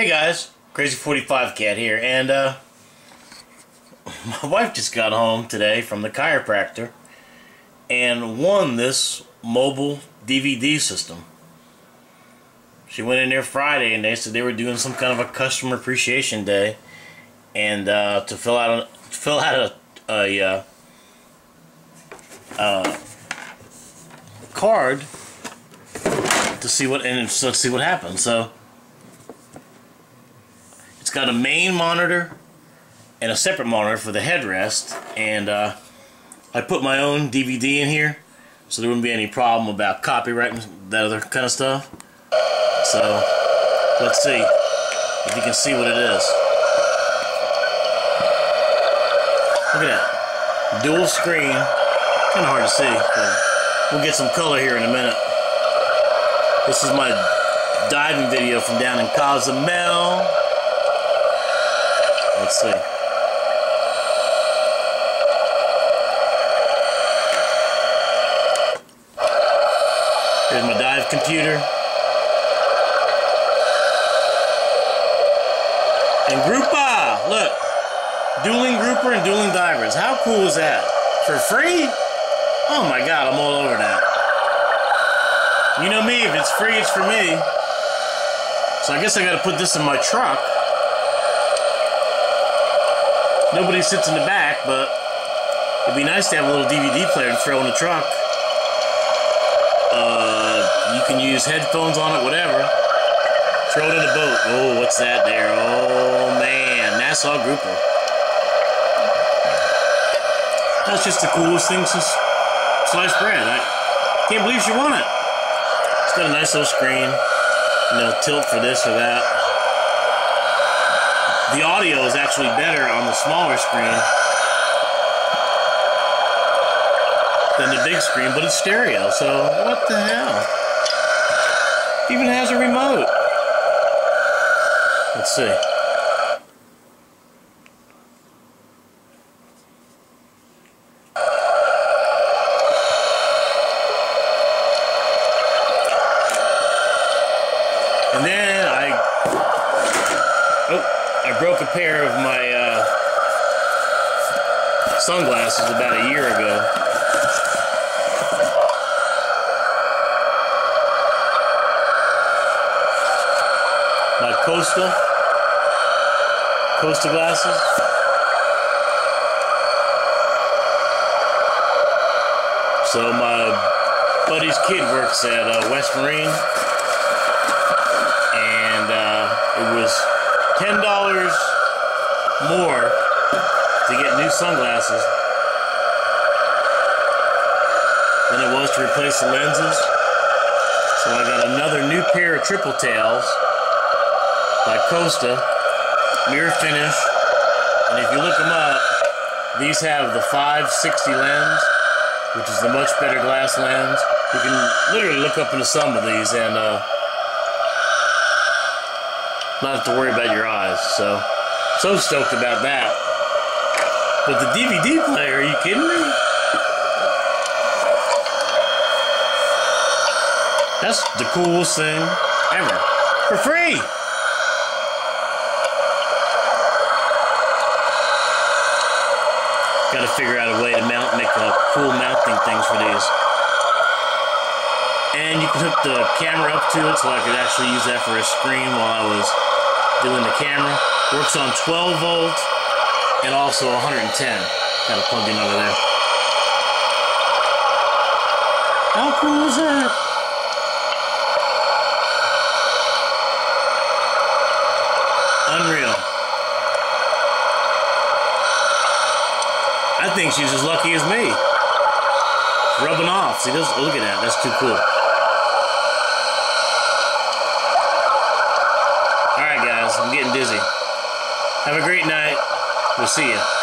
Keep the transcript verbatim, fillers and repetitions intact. Hey guys, Crazy forty-five Cat here, and uh, my wife just got home today from the chiropractor and won this mobile D V D system. She went in there Friday and they said they were doing some kind of a customer appreciation day, and uh, to fill out a, fill out a, a uh, uh, card to see what and so see what happens. So. It's got a main monitor and a separate monitor for the headrest, and uh, I put my own D V D in here so there wouldn't be any problem about copyright and that other kind of stuff. So let's see if you can see what it is. Look at that. Dual screen. Kind of hard to see, but we'll get some color here in a minute. This is my diving video from down in Cozumel. Let's see. Here's my dive computer. And Grouper! Look! Dueling Grouper and Dueling Divers. How cool is that? For free? Oh my god, I'm all over that. You know me, if it's free, it's for me. So I guess I gotta put this in my truck. Nobody sits in the back, but it'd be nice to have a little D V D player to throw in the truck. Uh, you can use headphones on it, whatever. Throw it in the boat. Oh, what's that there? Oh, man. Nassau Grouper. That's just the coolest thing since sliced bread. I can't believe she won it. It's got a nice little screen. You know, tilt for this or that. The audio is actually better on the smaller screen than the big screen, but it's stereo, so what the hell? It even has a remote. Let's see. And then I... Oh. I broke a pair of my uh, sunglasses about a year ago. My Costa, Costa glasses. So my buddy's kid works at uh, West Marine, and uh, it was ten dollars more to get new sunglasses than it was to replace the lenses. So I got another new pair of Triple Tails by Costa, mirror finish. And if you look them up, these have the five sixty lens, which is the much better glass lens. You can literally look up into some of these and uh, not have to worry about your eyes, so so stoked about that. But the D V D player, are you kidding me? That's the coolest thing ever. For free! Gotta figure out a way to mount, make uh, cool mounting things for these. And you can hook the camera up to it so I could actually use that for a screen while I was doing the camera. Works on twelve volt and also one ten. Gotta plug in over there. How cool is that? Unreal. I think she's as lucky as me. Rubbing off. See, this, look at that. That's too cool. Alright guys, I'm getting dizzy. Have a great night. We'll see you.